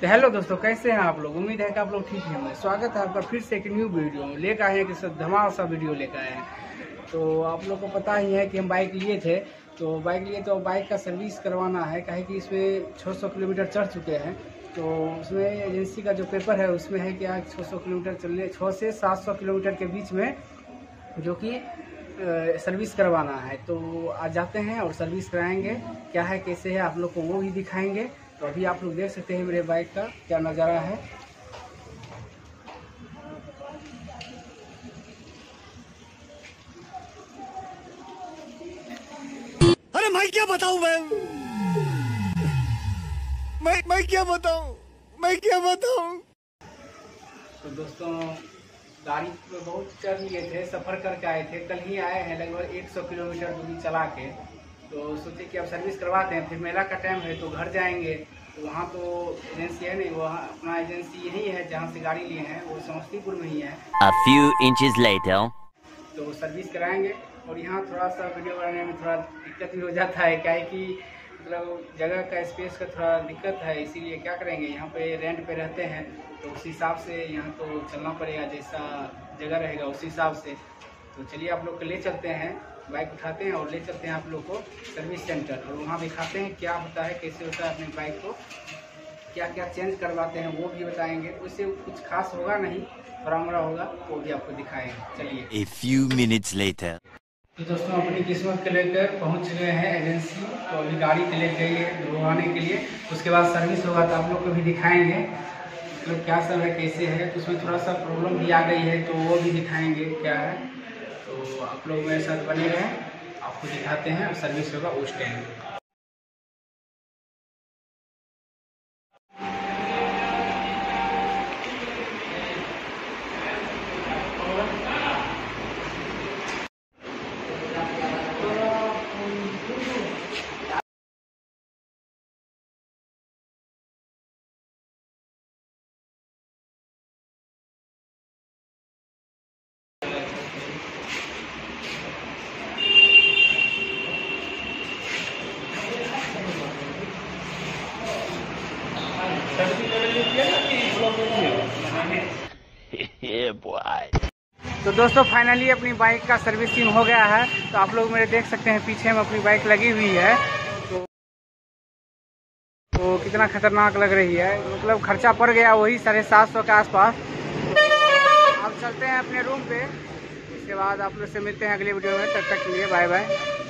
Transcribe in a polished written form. तो हेलो दोस्तों, कैसे हैं आप लोग। उम्मीद है कि आप लोग ठीक हैं। स्वागत है आपका फिर से एक न्यू वीडियो में। लेकर आए हैं कि धमाल सा वीडियो लेकर आए हैं। तो आप लोग को पता ही है कि हम बाइक लिए थे, तो बाइक का सर्विस करवाना है। काहे कि इसमें 600 किलोमीटर चल चुके हैं। तो उसमें एजेंसी का जो पेपर है उसमें है कि आज 600 किलोमीटर चलने, 600 से 700 किलोमीटर के बीच में जो कि सर्विस करवाना है। तो आज जाते हैं और सर्विस कराएंगे। क्या है कैसे है आप लोग को वो भी दिखाएंगे। तो अभी आप लोग देख सकते हैं मेरे बाइक का क्या नज़ारा है। अरे मैं क्या बताऊं, मैं क्या बताऊं। तो दोस्तों गाड़ी में बहुत चल लिए थे, सफ़र करके आए थे। कल ही आए हैं, लगभग 100 किलोमीटर दूरी चला के। तो सोचे कि अब सर्विस करवाते हैं, फिर मेला का टाइम है तो घर जाएंगे। तो वहाँ तो एजेंसी है नहीं, वहाँ अपना एजेंसी यही है जहाँ से गाड़ी लिए हैं, वो समस्तीपुर में ही है। A few inches later. तो सर्विस कराएंगे। और यहाँ थोड़ा सा वीडियो बनाने में थोड़ा दिक्कत भी हो जाता है, क्या है कि मतलब जगह का स्पेस का थोड़ा दिक्कत है। इसीलिए क्या करेंगे, यहाँ पे रेंट पे रहते हैं तो उस हिसाब से यहाँ तो चलना पड़ेगा। जैसा जगह रहेगा उसी हिसाब से। तो चलिए आप लोग को ले चलते हैं, बाइक उठाते हैं और ले चलते हैं आप लोग को सर्विस सेंटर। और वहाँ दिखाते हैं क्या होता है, कैसे होता है, अपनी बाइक को क्या क्या चेंज करवाते हैं वो भी बताएँगे। उससे कुछ खास होगा नहीं, थोड़ा मोड़ा होगा वो भी आपको दिखाएंगे। चलिए। A few minutes later. तो दोस्तों अपनी किस्मत को लेकर पहुँच गए हैं एजेंसी। तो अभी गाड़ी को ले गई है धुलवाने के लिए। उसके बाद सर्विस होगा तो आप लोग को भी दिखाएंगे मतलब क्या सब है कैसे है। तो उसमें थोड़ा सा प्रॉब्लम भी आ गई है तो वो भी दिखाएंगे क्या है। तो आप लोग मेरे साथ बने रहें, आपको दिखाते हैं और सर्विस होगा उस टाइम। तो दोस्तों फाइनली अपनी बाइक का सर्विसिंग हो गया है। तो आप लोग मेरे देख सकते हैं पीछे में अपनी बाइक लगी हुई है। तो कितना खतरनाक लग रही है, मतलब खर्चा पड़ गया वही 750 के आसपास। अब चलते हैं अपने रूम पे, इसके बाद आप लोग से मिलते हैं अगले वीडियो में। तब तक के लिए बाय बाय।